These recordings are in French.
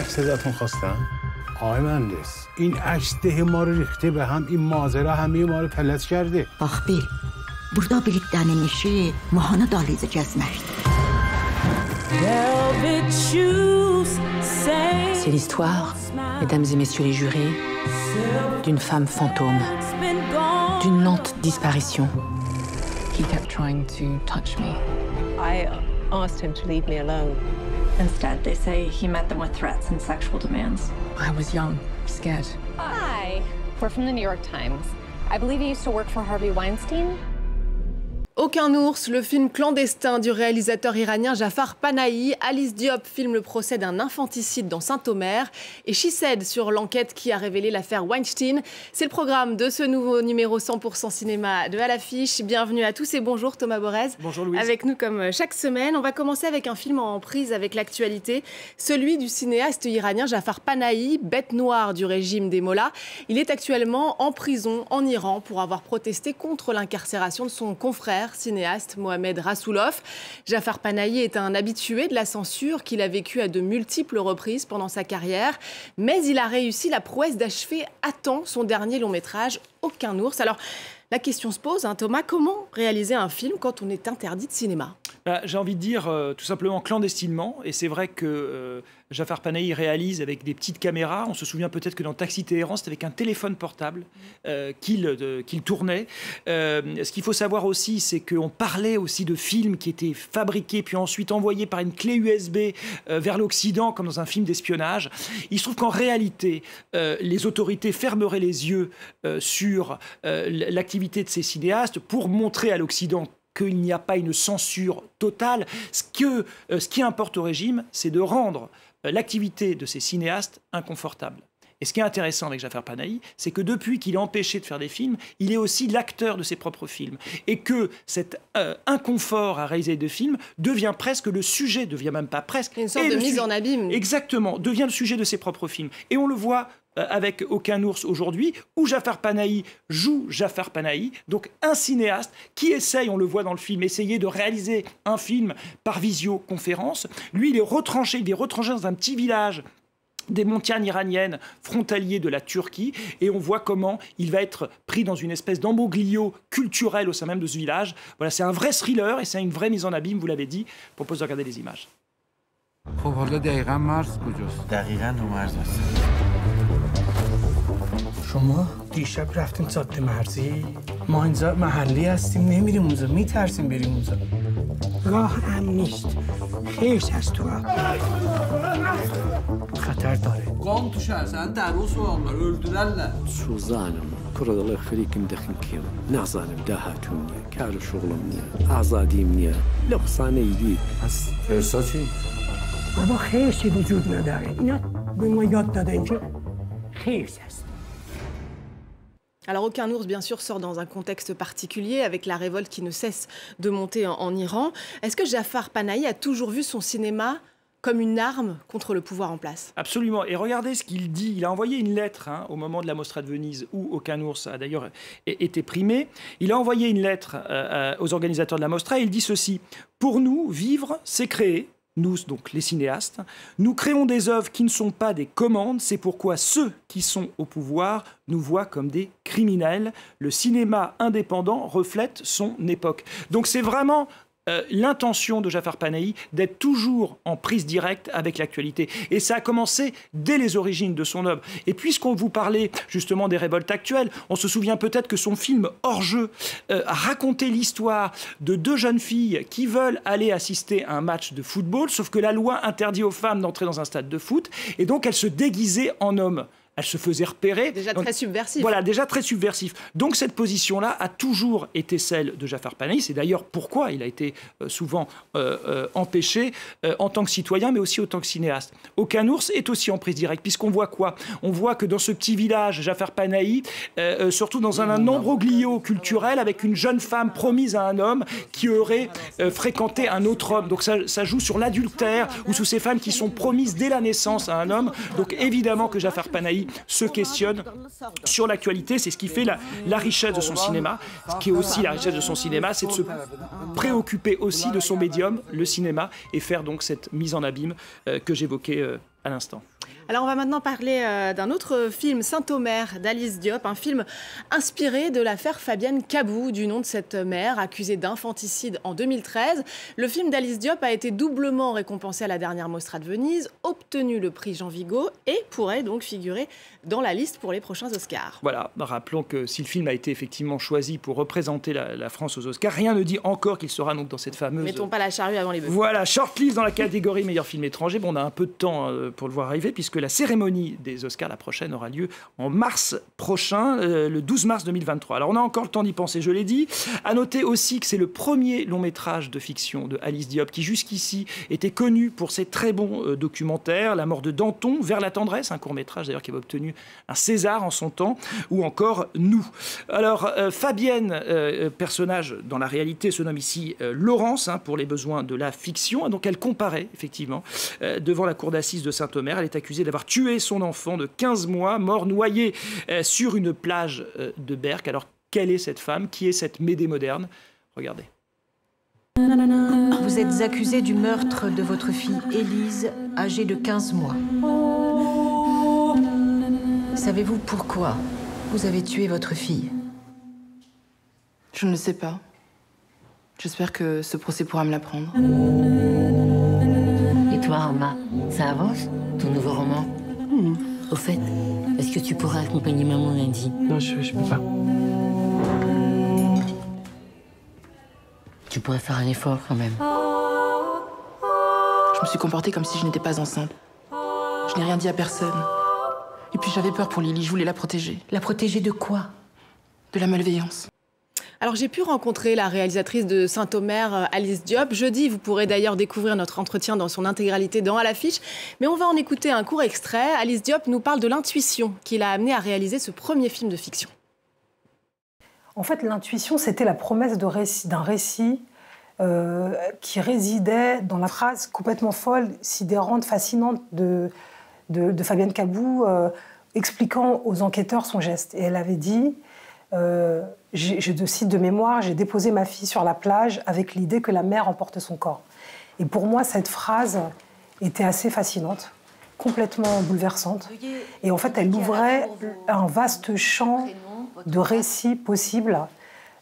عکس ازتون خواستم. آقای مهندس این عکس ده ما رو ریخته به هم، این ماجرا همه ما رو پلس کرده. باخبیل burada birliklenişi Muhan'a dahlize gezmekti. C'est l'histoire, mesdames et messieurs les jurés, d'une femme fantôme, d'une lente disparition. He kept trying to touch me. I asked him to leave me alone. Instead, they say he met them with threats and sexual demands. I was young, scared. Hi, we're from the New York Times. I believe you used to work for Harvey Weinstein. Aucun ours, le film clandestin du réalisateur iranien Jafar Panahi. Alice Diop filme le procès d'un infanticide dans Saint-Omer. Et She Said sur l'enquête qui a révélé l'affaire Weinstein. C'est le programme de ce nouveau numéro 100% cinéma de À l'affiche. Bienvenue à tous et bonjour Thomas Borez. Bonjour Louise. Avec nous comme chaque semaine. On va commencer avec un film en prise avec l'actualité. Celui du cinéaste iranien Jafar Panahi, bête noire du régime des mollahs. Il est actuellement en prison en Iran pour avoir protesté contre l'incarcération de son confrère, cinéaste Mohammad Rasoulof. Jafar Panahi est un habitué de la censure qu'il a vécu à de multiples reprises pendant sa carrière, mais il a réussi la prouesse d'achever à temps son dernier long métrage, Aucun ours. Alors, la question se pose, hein, Thomas, comment réaliser un film quand on est interdit de cinéma? J'ai envie de dire tout simplement clandestinement, et c'est vrai que Jafar Panahi réalise avec des petites caméras. On se souvient peut-être que dans Taxi Télérance, c'était avec un téléphone portable qu'il tournait. Ce qu'il faut savoir aussi, c'est qu'on parlait aussi de films qui étaient fabriqués, puis ensuite envoyés par une clé USB vers l'Occident, comme dans un film d'espionnage. Il se trouve qu'en réalité, les autorités fermeraient les yeux sur l'activité de ces cinéastes pour montrer à l'Occident qu'il n'y a pas une censure totale. Ce qui importe au régime, c'est de rendre l'activité de ces cinéastes inconfortable. Et ce qui est intéressant avec Jafar Panahi, c'est que depuis qu'il est empêché de faire des films, il est aussi l'acteur de ses propres films. Et que cet inconfort à réaliser des films devient presque le sujet, devient même pas presque... Une sorte de mise en abîme. Exactement, devient le sujet de ses propres films. Et on le voit avec Aucun ours aujourd'hui, où Jafar Panahi joue Jafar Panahi, donc un cinéaste qui essaye, on le voit dans le film, essayer de réaliser un film par visioconférence. Lui, il est retranché dans un petit village des montagnes iraniennes, frontalier de la Turquie, et on voit comment il va être pris dans une espèce d'embroglio culturel au sein même de ce village. Voilà, c'est un vrai thriller et c'est une vraie mise en abîme, vous l'avez dit. Je propose de regarder les images. Alors Aucun ours, bien sûr, sort dans un contexte particulier, avec la révolte qui ne cesse de monter en Iran. Est-ce que Jafar Panahi a toujours vu son cinéma comme une arme contre le pouvoir en place? Absolument. Et regardez ce qu'il dit. Il a envoyé une lettre au moment de la Mostra de Venise, où Aucun ours a d'ailleurs été primé. Il a envoyé une lettre aux organisateurs de la Mostra et il dit ceci. « Pour nous, vivre, c'est créer. Nous, donc les cinéastes, nous créons des œuvres qui ne sont pas des commandes. C'est pourquoi ceux qui sont au pouvoir nous voient comme des criminels. Le cinéma indépendant reflète son époque. » Donc c'est vraiment l'intention de Jafar Panahi d'être toujours en prise directe avec l'actualité. Et ça a commencé dès les origines de son œuvre. Et puisqu'on vous parlait justement des révoltes actuelles, on se souvient peut-être que son film Hors-jeu a raconté l'histoire de deux jeunes filles qui veulent aller assister à un match de football, sauf que la loi interdit aux femmes d'entrer dans un stade de foot, et donc elles se déguisaient en hommes. Elle se faisait repérer. Déjà très subversif. Voilà, déjà très subversif. Donc cette position-là a toujours été celle de Jafar Panahi. C'est d'ailleurs pourquoi il a été souvent empêché en tant que citoyen, mais aussi en tant que cinéaste. Aucun ours est aussi en prise directe, puisqu'on voit quoi? On voit que dans ce petit village, Jafar Panahi, surtout dans un imbroglio culturel, avec une jeune femme promise à un homme qui aurait fréquenté un autre homme. Donc ça joue sur l'adultère ou sur ces femmes qui sont promises dès la naissance à un homme. Donc évidemment que Jafar Panahi se questionne sur l'actualité. C'est ce qui fait la richesse de son cinéma. Ce qui est aussi la richesse de son cinéma, c'est de se préoccuper aussi de son médium, le cinéma, et faire donc cette mise en abîme que j'évoquais à l'instant. Alors on va maintenant parler d'un autre film, Saint-Omer d'Alice Diop, un film inspiré de l'affaire Fabienne Kabou, du nom de cette mère accusée d'infanticide en 2013. Le film d'Alice Diop a été doublement récompensé à la dernière Mostra de Venise, obtenu le prix Jean Vigo et pourrait donc figurer dans la liste pour les prochains Oscars. Voilà, rappelons que si le film a été effectivement choisi pour représenter la France aux Oscars, rien ne dit encore qu'il sera donc dans cette fameuse... Mettons pas la charrue avant les bœufs. Voilà, shortlist dans la catégorie meilleur film étranger. Bon, on a un peu de temps pour le voir arriver puisque la cérémonie des Oscars, la prochaine, aura lieu en mars prochain, le 12 mars 2023. Alors on a encore le temps d'y penser, je l'ai dit. À noter aussi que c'est le premier long métrage de fiction de Alice Diop qui jusqu'ici était connu pour ses très bons documentaires, La mort de Danton, Vers la tendresse, un court métrage d'ailleurs qui avait obtenu un César en son temps, ou encore Nous. Alors Fabienne, personnage dans la réalité, se nomme ici Laurence pour les besoins de la fiction. Donc elle comparaît effectivement devant la cour d'assises de Saint-Omer. Elle est accusée d'avoir tué son enfant de 15 mois, mort noyé sur une plage de Berck. Alors quelle est cette femme? Qui est cette Médée moderne? Regardez. Vous êtes accusée du meurtre de votre fille Élise, âgée de 15 mois. Savez-vous pourquoi vous avez tué votre fille? Je ne sais pas. J'espère que ce procès pourra me l'apprendre. Et toi, Arma, ça avance, ton nouveau roman? Au fait, est-ce que tu pourras accompagner maman lundi? Non, je peux pas. Tu pourrais faire un effort quand même. Je me suis comportée comme si je n'étais pas enceinte. Je n'ai rien dit à personne. Et puis j'avais peur pour Lily, je voulais la protéger. La protéger de quoi? De la malveillance. Alors j'ai pu rencontrer la réalisatrice de Saint-Omer, Alice Diop, jeudi. Vous pourrez d'ailleurs découvrir notre entretien dans son intégralité dans À l'affiche. Mais on va en écouter un court extrait. Alice Diop nous parle de l'intuition qui l'a amenée à réaliser ce premier film de fiction. En fait, l'intuition, c'était la promesse d'un récit qui résidait dans la phrase complètement folle, sidérante, fascinante de Fabienne Kabou, expliquant aux enquêteurs son geste. Et elle avait dit... je cite de mémoire, j'ai déposé ma fille sur la plage avec l'idée que la mer emporte son corps. Et pour moi, cette phrase était assez fascinante, complètement bouleversante. Et en fait, elle ouvrait un vaste champ de récits possibles,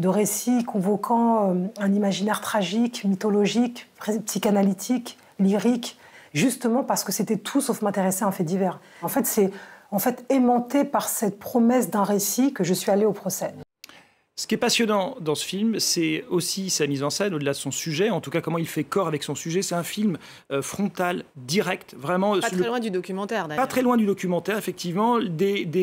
de récits convoquant un imaginaire tragique, mythologique, psychanalytique, lyrique, justement parce que c'était tout sauf m'intéresser à un fait divers. En fait, c'est... en fait, aimantée par cette promesse d'un récit que je suis allée au procès. Ce qui est passionnant dans ce film, c'est aussi sa mise en scène, au-delà de son sujet, en tout cas comment il fait corps avec son sujet. C'est un film frontal, direct, vraiment... Pas très loin du documentaire, d'ailleurs. Pas très loin du documentaire, effectivement.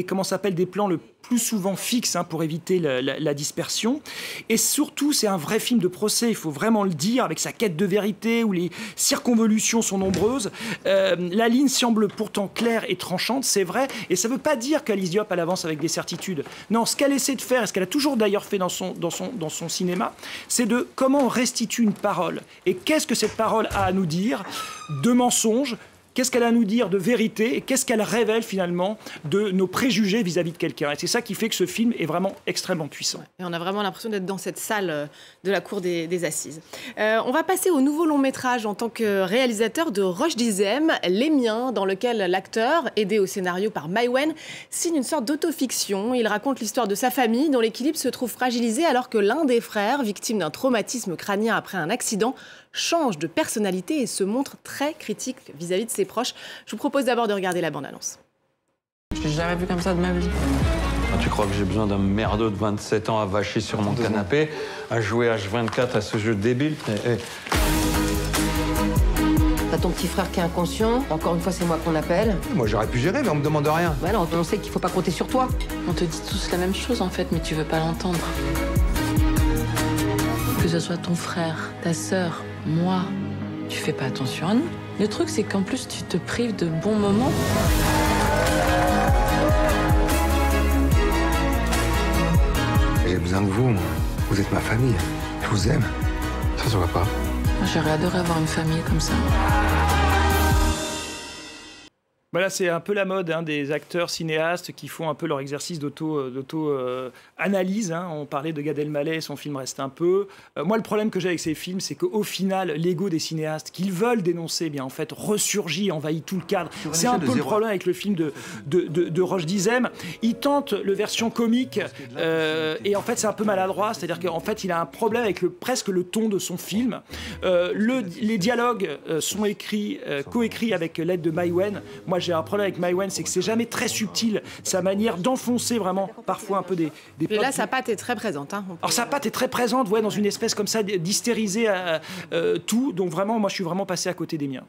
Comment ça s'appelle, des plans le plus souvent fixes pour éviter la dispersion. Et surtout, c'est un vrai film de procès, il faut vraiment le dire, avec sa quête de vérité, où les circonvolutions sont nombreuses. La ligne semble pourtant claire et tranchante, c'est vrai. Et ça ne veut pas dire qu'Alice Diop, elle avance avec des certitudes. Non, ce qu'elle essaie de faire, et ce qu'elle a toujours d'ailleurs fait dans son cinéma, c'est de comment on restitue une parole. Et qu'est-ce que cette parole a à nous dire de mensonge? Qu'est-ce qu'elle a à nous dire de vérité? Et qu'est-ce qu'elle révèle finalement de nos préjugés vis-à-vis de quelqu'un? Et c'est ça qui fait que ce film est vraiment extrêmement puissant. Ouais, et on a vraiment l'impression d'être dans cette salle de la cour des assises. On va passer au nouveau long métrage en tant que réalisateur de Roche Dizem, Les miens, dans lequel l'acteur, aidé au scénario par Maïwen, signe une sorte d'autofiction. Il raconte l'histoire de sa famille dont l'équilibre se trouve fragilisé alors que l'un des frères, victime d'un traumatisme crânien après un accident, change de personnalité et se montre très critique vis-à-vis de ses proches. Je vous propose d'abord de regarder la bande-annonce. Je t'ai jamais vu comme ça de ma vie. Ah, tu crois que j'ai besoin d'un merdeux de 27 ans à vacher sur mon canapé, à jouer H24 à ce jeu débile? T'as ton petit frère qui est inconscient. Encore une fois, c'est moi qu'on appelle. Moi, j'aurais pu gérer, mais on me demande rien. Bah non, on sait qu'il faut pas compter sur toi. On te dit tous la même chose, en fait, mais tu veux pas l'entendre. Que ce soit ton frère, ta sœur, moi, tu fais pas attention à nous. Le truc, c'est qu'en plus, tu te prives de bons moments. J'ai besoin de vous, moi. Vous êtes ma famille. Je vous aime. Ça se voit pas. J'aurais adoré avoir une famille comme ça. Voilà, c'est un peu la mode hein, des acteurs cinéastes qui font un peu leur exercice d'auto-analyse. Hein. On parlait de Gad Elmaleh, son film reste un peu. Moi, le problème que j'ai avec ces films, c'est qu'au final, l'ego des cinéastes qu'ils veulent dénoncer, eh bien en fait, ressurgit, envahit tout le cadre. C'est un peu le problème avec le film de Roche Dizem. Il tente le version comique et en fait, c'est un peu maladroit. C'est-à-dire qu'en fait, il a un problème avec presque le ton de son film. Les dialogues sont coécrits avec l'aide de Maïwen. Moi, j'ai un problème avec Maïwen, c'est que c'est jamais très subtil, sa manière d'enfoncer vraiment parfois un peu des potes. Là, sa patte est très présente. Hein, alors, sa patte est très présente, ouais, dans une espèce comme ça d'hystériser tout. Donc, vraiment, moi, je suis vraiment passé à côté des miens.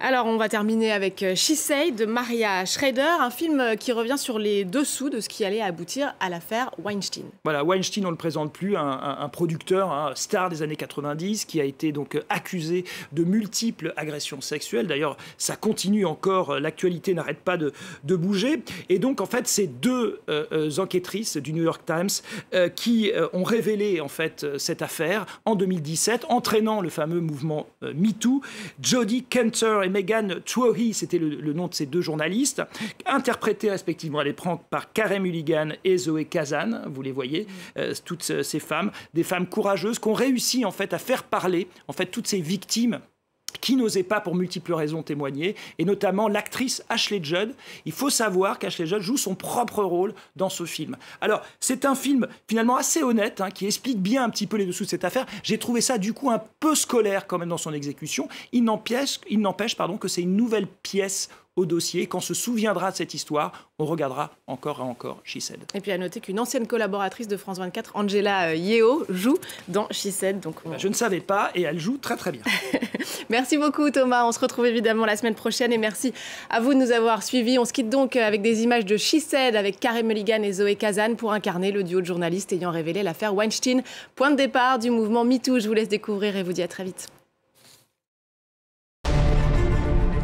Alors, on va terminer avec She Said de Maria Schrader, un film qui revient sur les dessous de ce qui allait aboutir à l'affaire Weinstein. Voilà, Weinstein, on ne le présente plus, un producteur star des années 90 qui a été donc accusé de multiples agressions sexuelles. D'ailleurs, ça continue encore, l'actualité n'arrête pas de bouger. Et donc, en fait, ces deux enquêtrices du New York Times qui ont révélé en fait cette affaire en 2017, entraînant le fameux mouvement MeToo, Jody Kenton et Megan Twohy, c'était le nom de ces deux journalistes, interprétés respectivement à l'écran par Carey Mulligan et Zoé Kazan, vous les voyez, toutes ces femmes, des femmes courageuses qui ont réussi en fait à faire parler en fait toutes ces victimes qui n'osait pas pour multiples raisons témoigner, et notamment l'actrice Ashley Judd. Il faut savoir qu'Ashley Judd joue son propre rôle dans ce film. Alors, c'est un film finalement assez honnête, hein, qui explique bien un petit peu les dessous de cette affaire. J'ai trouvé ça du coup un peu scolaire quand même dans son exécution. Il n'empêche que c'est une nouvelle pièce au dossier. Quand on se souviendra de cette histoire, on regardera encore et encore She Said. Et puis à noter qu'une ancienne collaboratrice de France 24, Angela Yeo, joue dans She Said. Donc on... Je ne savais pas et elle joue très très bien. Merci beaucoup Thomas, on se retrouve évidemment la semaine prochaine et merci à vous de nous avoir suivis. On se quitte donc avec des images de She Said avec Carey Mulligan et Zoé Kazan pour incarner le duo de journalistes ayant révélé l'affaire Weinstein. Point de départ du mouvement MeToo, je vous laisse découvrir et vous dis à très vite.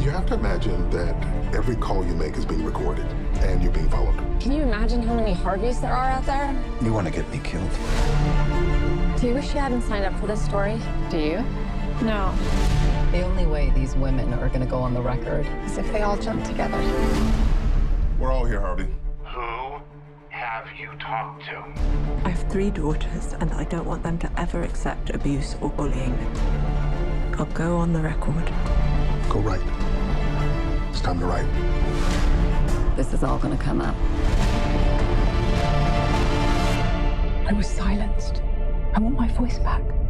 You have to imagine that every call you make is being recorded and you're being followed. Can you imagine how many Harveys there are out there? You want to get me killed. Do you wish you hadn't signed up for this story? Do you? No. The only way these women are going to go on the record is if they all jump together. We're all here, Harvey. Who have you talked to? I have three daughters and I don't want them to ever accept abuse or bullying. I'll go on the record. Go right. It's time to write. This is all going to come up. I was silenced. I want my voice back.